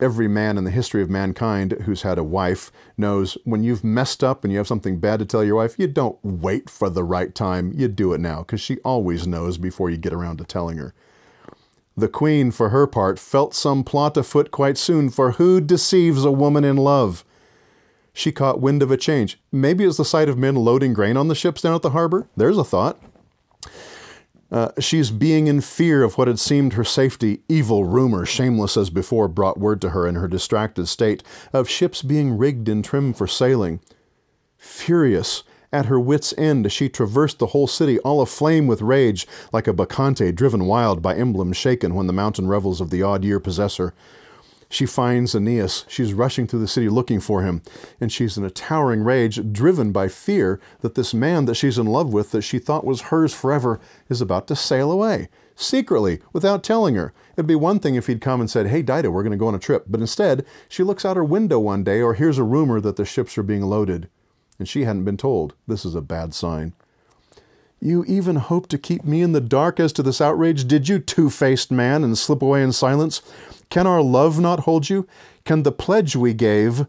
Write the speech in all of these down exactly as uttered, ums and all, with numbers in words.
every man in the history of mankind who's had a wife knows when you've messed up and you have something bad to tell your wife, you don't wait for the right time. You do it now, because she always knows before you get around to telling her. The queen, for her part, felt some plot afoot quite soon, for who deceives a woman in love? She caught wind of a change. Maybe it was the sight of men loading grain on the ships down at the harbor. There's a thought. Uh, she's being in fear of what had seemed her safety. Evil rumor, shameless as before, brought word to her in her distracted state of ships being rigged and trimmed for sailing. Furious, at her wits' end, she traversed the whole city, all aflame with rage, like a bacchante driven wild by emblems shaken when the mountain revels of the odd year possess her. She finds Aeneas. She's rushing through the city looking for him, and she's in a towering rage, driven by fear that this man that she's in love with, that she thought was hers forever, is about to sail away, secretly, without telling her. It'd be one thing if he'd come and said, hey, Dido, we're going to go on a trip. But instead, she looks out her window one day or hears a rumor that the ships are being loaded, and she hadn't been told. This is a bad sign. You even hope to keep me in the dark as to this outrage? Did you, two-faced man, and slip away in silence? Can our love not hold you? Can the pledge we gave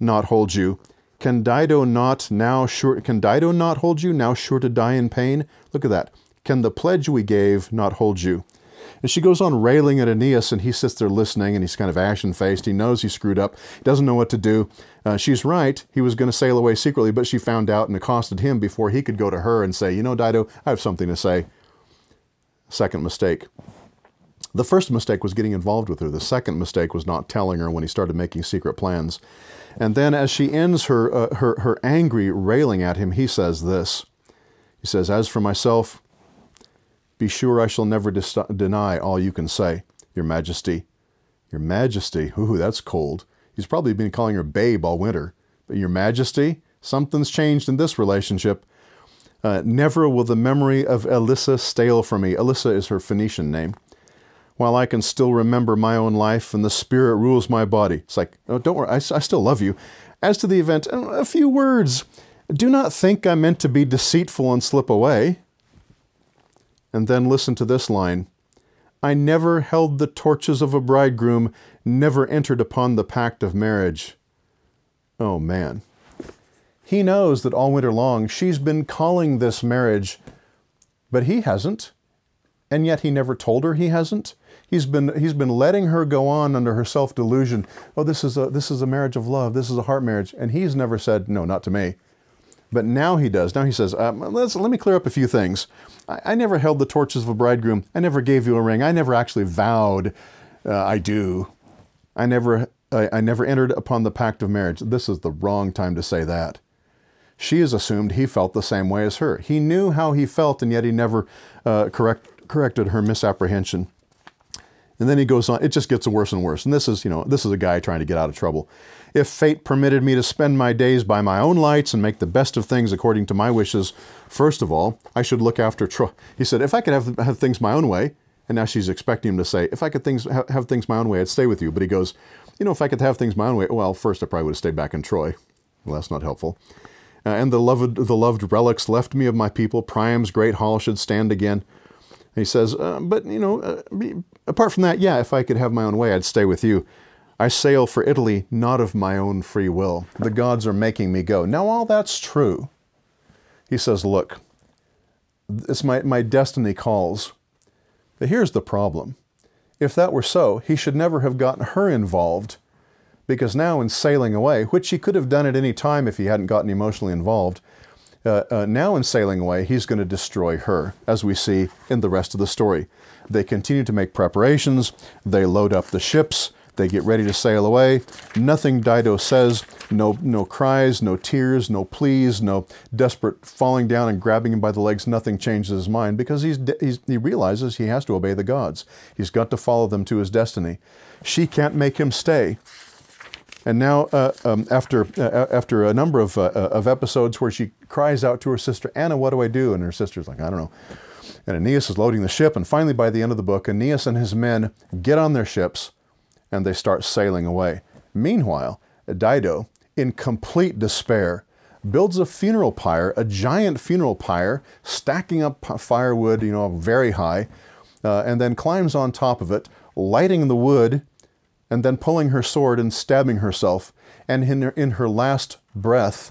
not hold you? Can Dido not now sure, can Dido not hold you, now sure to die in pain? Look at that. Can the pledge we gave not hold you? And she goes on railing at Aeneas, and he sits there listening, and he's kind of ashen-faced. He knows he screwed up. He doesn't know what to do. Uh, she's right. He was going to sail away secretly, but she found out and accosted him before he could go to her and say, you know, Dido, I have something to say. Second mistake. The first mistake was getting involved with her. The second mistake was not telling her when he started making secret plans. And then as she ends her, uh, her, her angry railing at him, he says this. He says, as for myself, be sure I shall never deny all you can say, Your Majesty. Your Majesty, ooh, that's cold. He's probably been calling her babe all winter. But Your Majesty, something's changed in this relationship. Uh, never will the memory of Elissa stale from me. Elissa is her Phoenician name. While I can still remember my own life and the spirit rules my body. It's like, oh, don't worry, I, I still love you. As to the event, a few words. Do not think I meant to be deceitful and slip away. And then listen to this line. I never held the torches of a bridegroom, never entered upon the pact of marriage. Oh man. He knows that all winter long she's been calling this marriage, but he hasn't. And yet he never told her he hasn't. He's been, he's been letting her go on under her self-delusion. Oh, this is, a, this is a marriage of love. This is a heart marriage. And he's never said, no, not to me. But now he does. Now he says, um, let's, let me clear up a few things. I, I never held the torches of a bridegroom. I never gave you a ring. I never actually vowed, uh, I do. I never, I, I never entered upon the pact of marriage. This is the wrong time to say that. She has assumed he felt the same way as her. He knew how he felt, and yet he never uh, correct, corrected her misapprehension. And then he goes on, it just gets worse and worse. And this is, you know, this is a guy trying to get out of trouble. If fate permitted me to spend my days by my own lights and make the best of things according to my wishes, first of all, I should look after Troy. He said, if I could have, have things my own way, and now she's expecting him to say, if I could things, ha have things my own way, I'd stay with you. But he goes, you know, if I could have things my own way, well, first I probably would have stayed back in Troy. Well, that's not helpful. Uh, and the loved, the loved relics left me of my people, Priam's great hall should stand again. He says, uh, but, you know, uh, be, apart from that, yeah, if I could have my own way, I'd stay with you. I sail for Italy, not of my own free will. The gods are making me go. Now, all that's true. He says, look, it's my, my destiny calls. But here's the problem. If that were so, he should never have gotten her involved, because now in sailing away, which he could have done at any time if he hadn't gotten emotionally involved, Uh, uh, now in sailing away, he's going to destroy her, as we see in the rest of the story. They continue to make preparations. They load up the ships. They get ready to sail away. Nothing Dido says. No, no cries, no tears, no pleas, no desperate falling down and grabbing him by the legs. Nothing changes his mind, because he's, he's, he realizes he has to obey the gods. He's got to follow them to his destiny. She can't make him stay. And now, uh, um, after uh, after a number of uh, of episodes where she cries out to her sister, Anna, what do I do? And her sister's like, I don't know. And Aeneas is loading the ship. And finally, by the end of the book, Aeneas and his men get on their ships and they start sailing away. Meanwhile, Dido, in complete despair, builds a funeral pyre, a giant funeral pyre, stacking up firewood, you know, very high, uh, and then climbs on top of it, lighting the wood. and then pulling her sword and stabbing herself, and in her, in her last breath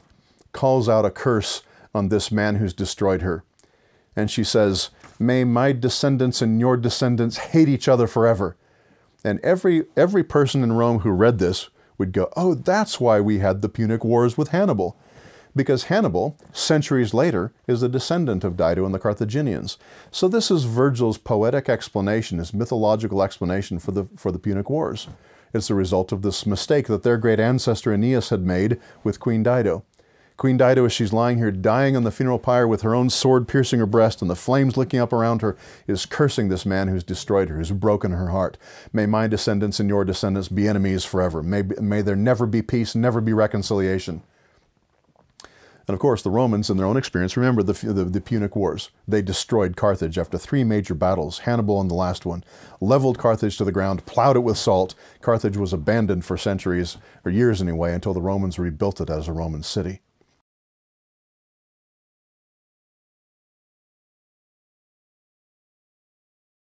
calls out a curse on this man who's destroyed her. And she says, "May my descendants and your descendants hate each other forever." And every, every person in Rome who read this would go, "Oh, that's why we had the Punic Wars with Hannibal." Because Hannibal, centuries later, is a descendant of Dido and the Carthaginians. So this is Virgil's poetic explanation, his mythological explanation for the, for the Punic Wars. It's the result of this mistake that their great ancestor Aeneas had made with Queen Dido. Queen Dido, as she's lying here dying on the funeral pyre with her own sword piercing her breast and the flames licking up around her, is cursing this man who's destroyed her, who's broken her heart. "May my descendants and your descendants be enemies forever. May, may there never be peace, never be reconciliation." And of course, the Romans, in their own experience, remember the, the, the Punic Wars. They destroyed Carthage after three major battles, Hannibal and the last one, leveled Carthage to the ground, plowed it with salt. Carthage was abandoned for centuries, or years anyway, until the Romans rebuilt it as a Roman city.